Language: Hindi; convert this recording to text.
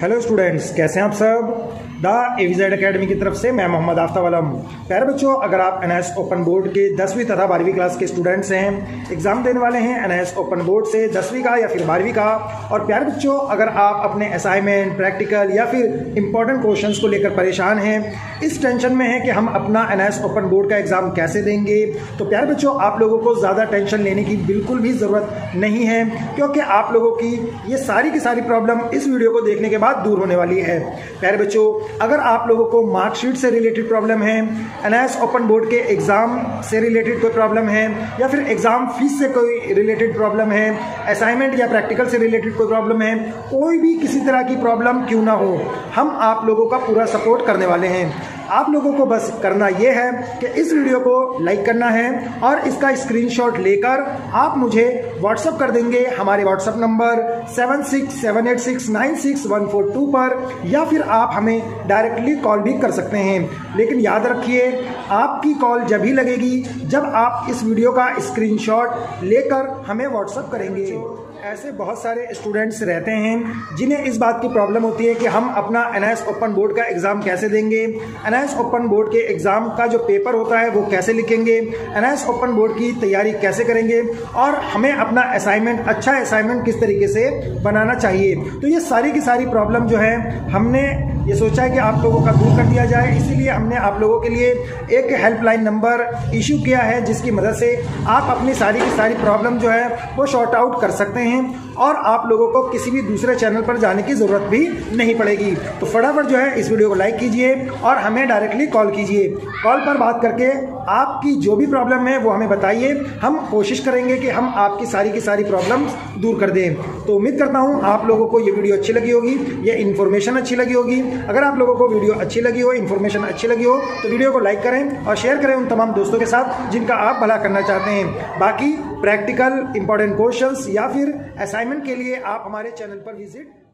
हेलो स्टूडेंट्स, कैसे हैं आप सब। द एवीजेड एकेडमी की तरफ से मैं मोहम्मद आफताब आलम। प्यारे बच्चों, अगर आप एनआईएस ओपन बोर्ड के 10वीं तथा 12वीं क्लास के स्टूडेंट्स हैं, एग्जाम देने वाले हैं एनआईएस ओपन बोर्ड से 10वीं का या फिर 12वीं का। और प्यारे बच्चों, अगर आप अपने असाइनमेंट, प्रैक्टिकल या फिर इंपॉर्टेंट क्वेश्चन को लेकर परेशान हैं, इस टेंशन में है कि हम अपना एनआईएस ओपन बोर्ड का एग्ज़ाम कैसे देंगे, तो प्यारे बच्चों आप लोगों को ज़्यादा टेंशन लेने की बिल्कुल भी ज़रूरत नहीं है, क्योंकि आप लोगों की ये सारी की सारी प्रॉब्लम इस वीडियो को देखने के बाद दूर होने वाली है। प्यारे बच्चों, अगर आप लोगों को मार्कशीट से रिलेटेड प्रॉब्लम है, एनआईएस ओपन बोर्ड के एग्ज़ाम से रिलेटेड कोई प्रॉब्लम है, या फिर एग्ज़ाम फीस से कोई रिलेटेड प्रॉब्लम है, असाइनमेंट या प्रैक्टिकल से रिलेटेड कोई प्रॉब्लम है, कोई भी किसी तरह की प्रॉब्लम क्यों ना हो, हम आप लोगों का पूरा सपोर्ट करने वाले हैं। आप लोगों को बस करना यह है कि इस वीडियो को लाइक करना है और इसका स्क्रीनशॉट लेकर आप मुझे व्हाट्सअप कर देंगे हमारे व्हाट्सअप नंबर 7678696142 पर, या फिर आप हमें डायरेक्टली कॉल भी कर सकते हैं। लेकिन याद रखिए, आपकी कॉल जब ही लगेगी जब आप इस वीडियो का स्क्रीनशॉट लेकर हमें व्हाट्सअप करेंगे। ऐसे बहुत सारे स्टूडेंट्स रहते हैं जिन्हें इस बात की प्रॉब्लम होती है कि हम अपना एनआईएस ओपन बोर्ड का एग्ज़ाम कैसे देंगे, एनआईएस ओपन बोर्ड के एग्ज़ाम का जो पेपर होता है वो कैसे लिखेंगे, एनआईएस ओपन बोर्ड की तैयारी कैसे करेंगे, और हमें अपना असाइनमेंट, अच्छा असाइनमेंट किस तरीके से बनाना चाहिए। तो ये सारी की सारी प्रॉब्लम जो है, हमने ये सोचा है कि आप लोगों का दूर कर दिया जाए, इसीलिए हमने आप लोगों के लिए एक हेल्पलाइन नंबर इशू किया है, जिसकी मदद से आप अपनी सारी की सारी प्रॉब्लम जो है वो शॉर्ट आउट कर सकते हैं और आप लोगों को किसी भी दूसरे चैनल पर जाने की ज़रूरत भी नहीं पड़ेगी। तो फटाफट जो है इस वीडियो को लाइक कीजिए और हमें डायरेक्टली कॉल कीजिए। कॉल पर बात करके आपकी जो भी प्रॉब्लम है वो हमें बताइए, हम कोशिश करेंगे कि हम आपकी सारी की सारी प्रॉब्लम्स दूर कर दें। तो उम्मीद करता हूँ आप लोगों को ये वीडियो अच्छी लगी होगी, ये इन्फॉर्मेशन अच्छी लगी होगी। अगर आप लोगों को वीडियो अच्छी लगी हो, इन्फॉर्मेशन अच्छी लगी हो, तो वीडियो को लाइक करें और शेयर करें उन तमाम दोस्तों के साथ जिनका आप भला करना चाहते हैं। बाकी प्रैक्टिकल, इंपॉर्टेंट क्वेश्चंस या फिर असाइनमेंट के लिए आप हमारे चैनल पर विजिट